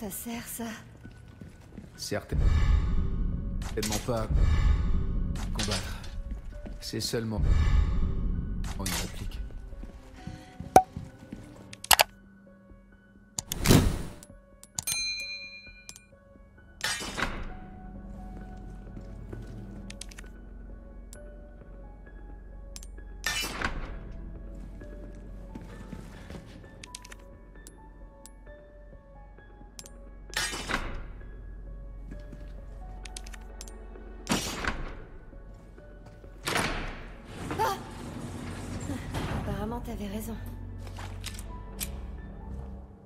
ça sert, ça? Certainement pas à combattre. C'est seulement une réplique.